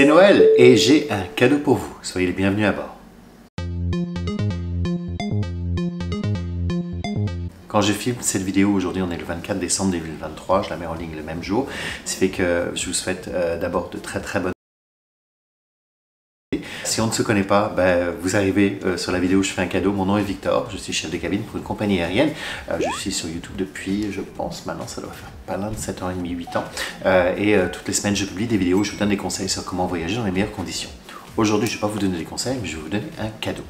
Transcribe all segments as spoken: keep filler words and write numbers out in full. C'est Noël et j'ai un cadeau pour vous. Soyez les bienvenus à bord. Quand je filme cette vidéo, aujourd'hui on est le vingt-quatre décembre deux mille vingt-trois, je la mets en ligne le même jour. Ce fait que je vous souhaite euh, d'abord de très très bonnes. Si on ne se connaît pas, ben, vous arrivez euh, sur la vidéo où je fais un cadeau. Mon nom est Victor, je suis chef de cabine pour une compagnie aérienne. Euh, je suis sur YouTube depuis, je pense maintenant, ça doit faire pas loin de sept ans et demi, huit ans. Euh, et euh, toutes les semaines, je publie des vidéos, je vous donne des conseils sur comment voyager dans les meilleures conditions. Aujourd'hui, je ne vais pas vous donner des conseils, mais je vais vous donner un cadeau.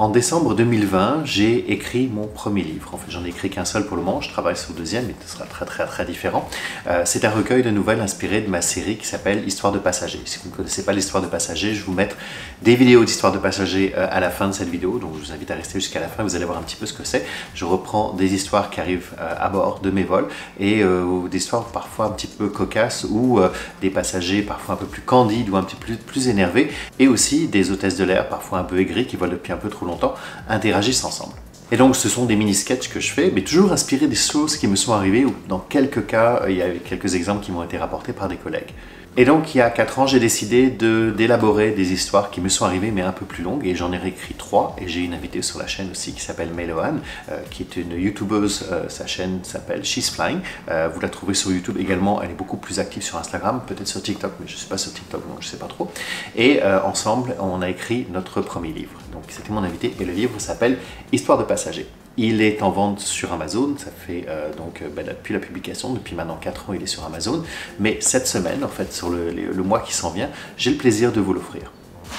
En décembre deux mille vingt, j'ai écrit mon premier livre. En fait, j'en ai écrit qu'un seul pour le moment, je travaille sur le deuxième, mais ce sera très très très différent. Euh, c'est un recueil de nouvelles inspiré de ma série qui s'appelle Histoire de Passagers. Si vous ne connaissez pas l'Histoire de Passagers, je vais vous mettre des vidéos d'Histoire de Passagers euh, à la fin de cette vidéo, donc je vous invite à rester jusqu'à la fin, vous allez voir un petit peu ce que c'est. Je reprends des histoires qui arrivent euh, à bord de mes vols, et euh, des histoires parfois un petit peu cocasses, ou euh, des passagers parfois un peu plus candides, ou un petit peu plus, plus énervés, et aussi des hôtesses de l'air parfois un peu aigries qui volent depuis un peu trop longtemps, interagissent ensemble. Et donc ce sont des mini-sketchs que je fais, mais toujours inspirés des choses qui me sont arrivées, ou dans quelques cas, il y a quelques exemples qui m'ont été rapportés par des collègues. Et donc il y a quatre ans, j'ai décidé de d'élaborer des histoires qui me sont arrivées, mais un peu plus longues, et j'en ai réécrit trois, et j'ai une invitée sur la chaîne aussi qui s'appelle Meloanne, euh, qui est une youtubeuse, euh, sa chaîne s'appelle She's Flying, euh, vous la trouvez sur YouTube également, elle est beaucoup plus active sur Instagram, peut-être sur TikTok, mais je ne suis pas sur TikTok, donc je ne sais pas trop, et euh, ensemble, on a écrit notre premier livre. Donc c'était mon invité, et le livre s'appelle Histoire de Passagers. Il est en vente sur Amazon, ça fait euh, donc ben, depuis la publication, depuis maintenant quatre ans il est sur Amazon, mais cette semaine, en fait, sur le, le, le mois qui s'en vient, j'ai le plaisir de vous l'offrir.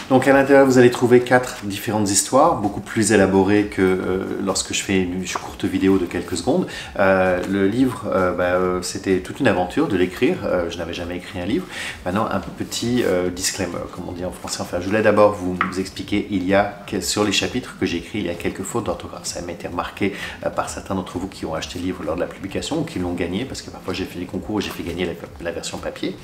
Donc à l'intérieur, vous allez trouver quatre différentes histoires, beaucoup plus élaborées que euh, lorsque je fais une courte vidéo de quelques secondes. Euh, le livre, euh, bah, euh, c'était toute une aventure de l'écrire, euh, je n'avais jamais écrit un livre. Maintenant, un petit euh, disclaimer, comme on dit en français. Enfin, je voulais d'abord vous, vous expliquer, il y a, sur les chapitres que j'ai écrits, il y a quelques fautes d'orthographe. Ça m'a été remarqué euh, par certains d'entre vous qui ont acheté le livre lors de la publication, ou qui l'ont gagné, parce que parfois j'ai fait des concours et j'ai fait gagner la, la version papier.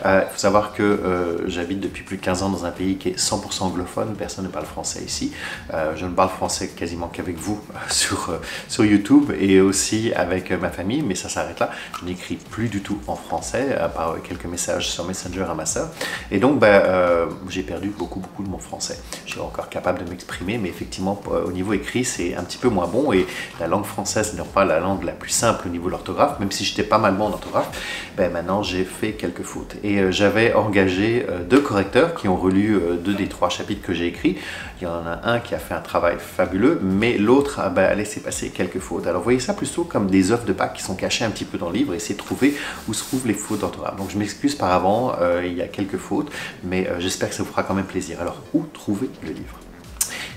Il euh, faut savoir que euh, j'habite depuis plus de quinze ans dans un pays qui est cent pour cent anglophone, personne ne parle français ici. Euh, je ne parle français quasiment qu'avec vous euh, sur, euh, sur YouTube et aussi avec euh, ma famille, mais ça s'arrête là. Je n'écris plus du tout en français, à part euh, quelques messages sur Messenger à ma sœur. Et donc, bah, euh, j'ai perdu beaucoup, beaucoup de mon français. Je suis encore capable de m'exprimer, mais effectivement, euh, au niveau écrit, c'est un petit peu moins bon. Et la langue française n'est pas la langue la plus simple au niveau de l'orthographe, même si j'étais pas mal bon en orthographe. Bah, maintenant, j'ai fait quelques fautes. Et euh, j'avais engagé euh, deux correcteurs qui ont relu euh, deux des trois chapitres que j'ai écrits. Il y en a un qui a fait un travail fabuleux, mais l'autre a bah, laissé passer quelques fautes. Alors voyez ça plutôt comme des œuvres de Pâques qui sont cachées un petit peu dans le livre, et essayez de trouver où se trouvent les fautes d'orthographe. Donc je m'excuse par avant, euh, il y a quelques fautes, mais euh, j'espère que ça vous fera quand même plaisir. Alors où trouver le livre ?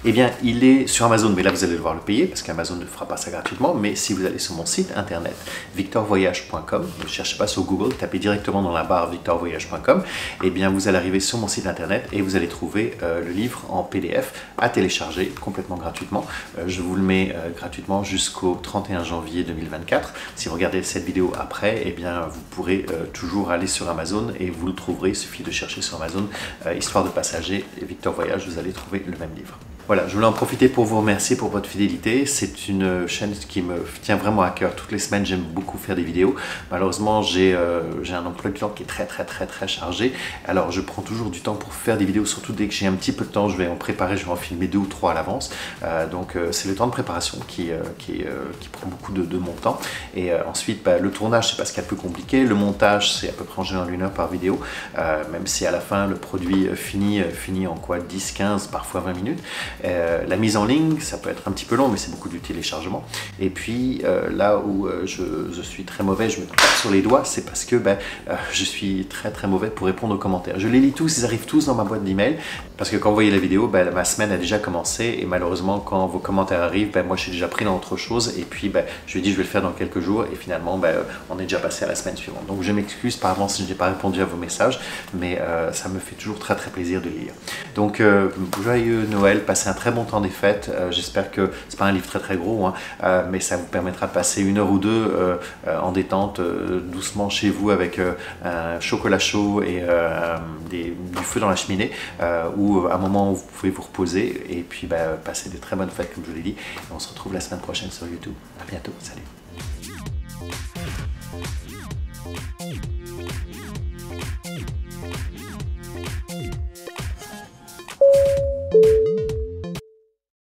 Eh bien, il est sur Amazon, mais là vous allez devoir le payer parce qu'Amazon ne fera pas ça gratuitement. Mais si vous allez sur mon site internet victor voyage point com, ne cherchez pas sur Google, tapez directement dans la barre victor voyage point com, et eh bien vous allez arriver sur mon site internet et vous allez trouver euh, le livre en P D F à télécharger complètement gratuitement. Euh, je vous le mets euh, gratuitement jusqu'au trente et un janvier deux mille vingt-quatre. Si vous regardez cette vidéo après, eh bien vous pourrez euh, toujours aller sur Amazon et vous le trouverez. Il suffit de chercher sur Amazon euh, Histoire de Passagers et Victor Voyage, vous allez trouver le même livre. Voilà, je voulais en profiter pour vous remercier pour votre fidélité. C'est une chaîne qui me tient vraiment à cœur. Toutes les semaines, j'aime beaucoup faire des vidéos. Malheureusement, j'ai euh, un emploi de temps qui est très, très, très, très chargé. Alors, je prends toujours du temps pour faire des vidéos, surtout dès que j'ai un petit peu de temps. Je vais en préparer, je vais en filmer deux ou trois à l'avance. Euh, donc, euh, c'est le temps de préparation qui, euh, qui, euh, qui prend beaucoup de, de mon temps. Et euh, ensuite, bah, le tournage, c'est pas ce qu'il y a de plus compliqué. Le montage, c'est à peu près en général une heure par vidéo, euh, même si à la fin, le produit finit, finit en quoi dix, quinze, parfois vingt minutes. Euh, la mise en ligne, ça peut être un petit peu long, mais c'est beaucoup du téléchargement. Et puis euh, là où euh, je, je suis très mauvais, je me tape sur les doigts, c'est parce que ben, euh, je suis très très mauvais pour répondre aux commentaires. Je les lis tous, ils arrivent tous dans ma boîte d'email, parce que quand vous voyez la vidéo, ben, ma semaine a déjà commencé, et malheureusement quand vos commentaires arrivent, ben, moi je suis déjà pris dans autre chose, et puis ben, je lui ai dit je vais le faire dans quelques jours, et finalement ben, on est déjà passé à la semaine suivante. Donc je m'excuse par avance si je n'ai pas répondu à vos messages, mais euh, ça me fait toujours très très plaisir de lire. Donc euh, joyeux Noël, passez un très bon temps des fêtes, euh, j'espère que c'est pas un livre très très gros, hein, euh, mais ça vous permettra de passer une heure ou deux euh, euh, en détente, euh, doucement chez vous avec euh, un chocolat chaud et euh, des, du feu dans la cheminée, euh, ou un moment où vous pouvez vous reposer, et puis bah, passer des très bonnes fêtes comme je vous l'ai dit. On se retrouve la semaine prochaine sur YouTube. À bientôt, salut.